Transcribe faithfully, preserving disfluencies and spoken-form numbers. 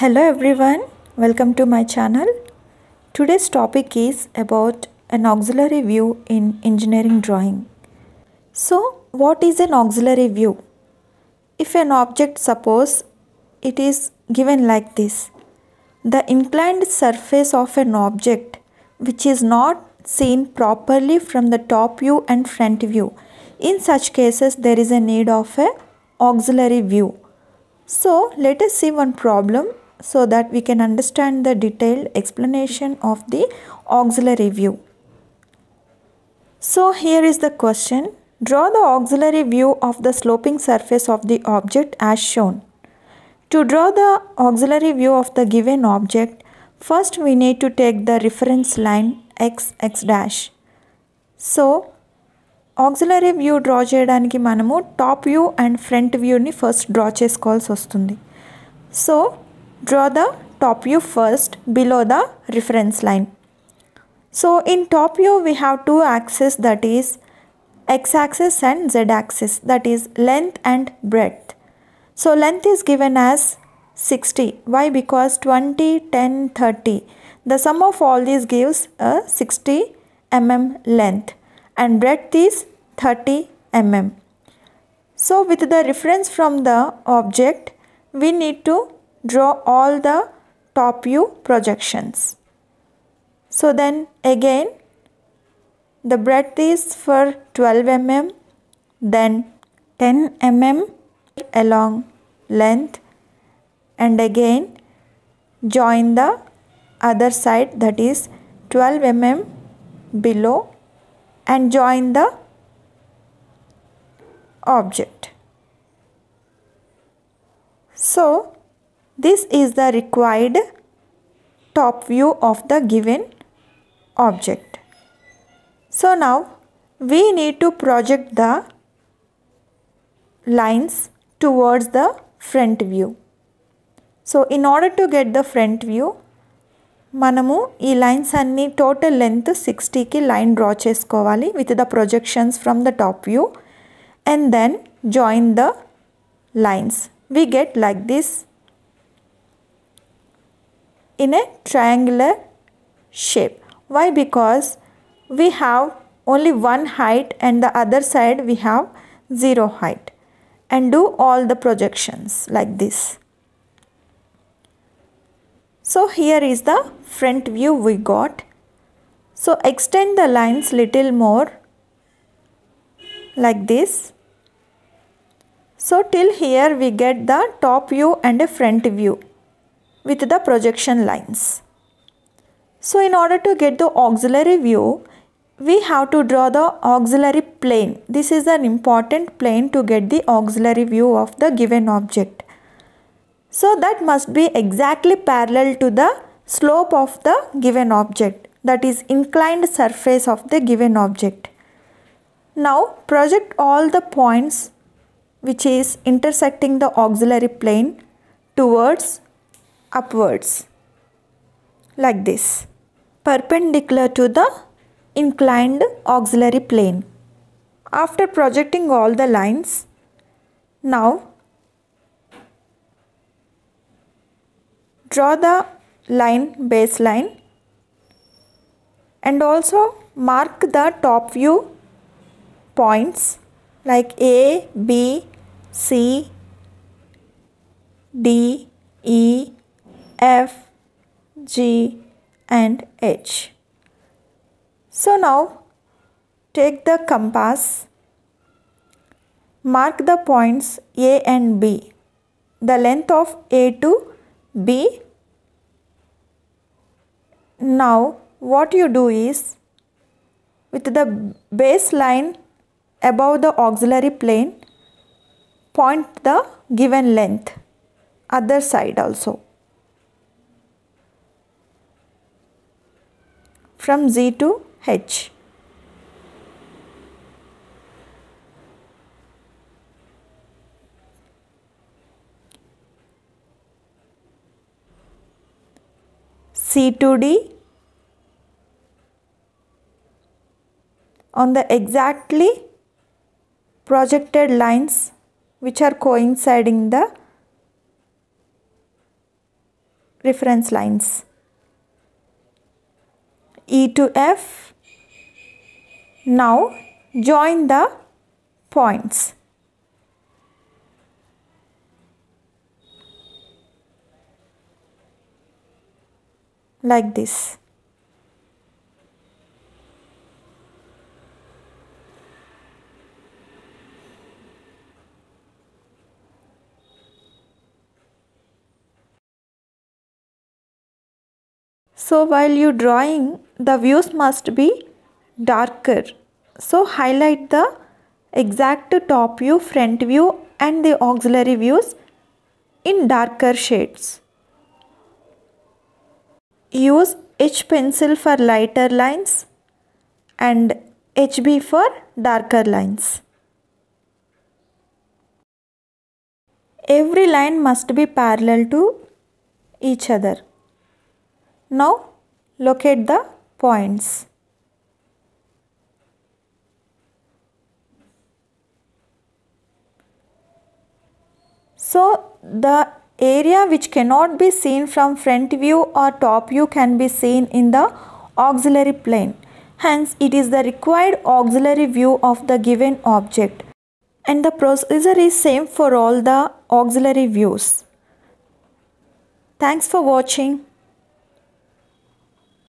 Hello everyone, welcome to my channel. Today's topic is about an auxiliary view in engineering drawing. So, what is an auxiliary view? If an object, suppose it is given like this, the inclined surface of an object which is not seen properly from the top view and front view. In such cases, there is a need of an auxiliary view. So, let us see one problem so that we can understand the detailed explanation of the auxiliary view. So, here is the question. Draw the auxiliary view of the sloping surface of the object as shown. To draw the auxiliary view of the given object, first we need to take the reference line x, x dash. So, auxiliary view draw చేయడానికి మనము top view and front view ని first draw చేసుకోవాల్సి వస్తుంది. So, draw the top view first below the reference line. So, in top view we have two axes, that is x axis and z axis, that is length and breadth. So, length is given as sixty. Why? Because twenty, ten, thirty. The sum of all these gives a sixty millimeter length. And breadth is thirty millimeters. So with the reference from the object, we need to draw all the top view projections. So then again, the breadth is for twelve millimeters, then ten millimeters along length, and again join the other side, that is twelve millimeters below, and join the object. So, this is the required top view of the given object. So, now we need to project the lines towards the front view. So, in order to get the front view, మనము ఈ lines అన్ని total length సిక్స్టీకి line draw చేసుకోవాలి with the projections from the top view and then join the lines we get like this in a triangular shape why because we have only one height and the other side we have zero height and do all the projections like this. So here is the front view we got. So extend the lines little more like this. So till here we get the top view and a front view with the projection lines. So in order to get the auxiliary view, we have to draw the auxiliary plane. This is an important plane to get the auxiliary view of the given object. So that must be exactly parallel to the slope of the given object, that is inclined surface of the given object. Now project all the points which is intersecting the auxiliary plane towards upwards like this, perpendicular to the inclined auxiliary plane. After projecting all the lines, now draw the line baseline and also mark the top view points like A, B, C, D, E, F, G and H. So now take the compass, mark the points A and B, the length of A to B. Now what you do is, with the baseline above the auxiliary plane, point the given length other side also from Z to H. C to D on the exactly projected lines which are coinciding the reference lines. E to F. Now join the points. Like this. So while you drawing, the views must be darker. So highlight the exact top view, front view and the auxiliary views in darker shades. Use H pencil for lighter lines and H B for darker lines. Every line must be parallel to each other. Now locate the points. So the area which cannot be seen from front view or top view can be seen in the auxiliary plane. Hence, it is the required auxiliary view of the given object. And the procedure is same for all the auxiliary views. Thanks for watching.